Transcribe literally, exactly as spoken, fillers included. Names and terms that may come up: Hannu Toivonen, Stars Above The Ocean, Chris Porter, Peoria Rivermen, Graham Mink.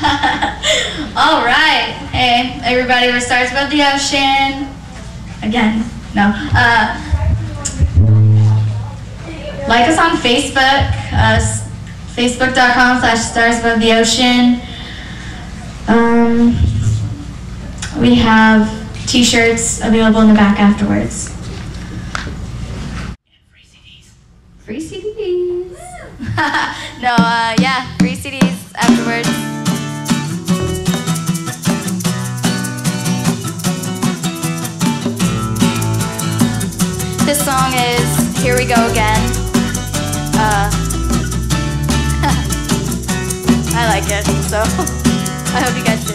All right. Hey, everybody, we're Stars Above the Ocean. Again, no. Uh, like us on Facebook, uh, facebook.com slash Stars Above the Ocean. Um, we have t-shirts available in the back afterwards. Free C Ds. Free C Ds. No, uh, yeah, free C Ds afterwards. This song is Here We Go Again. Uh, I like it, so I hope you guys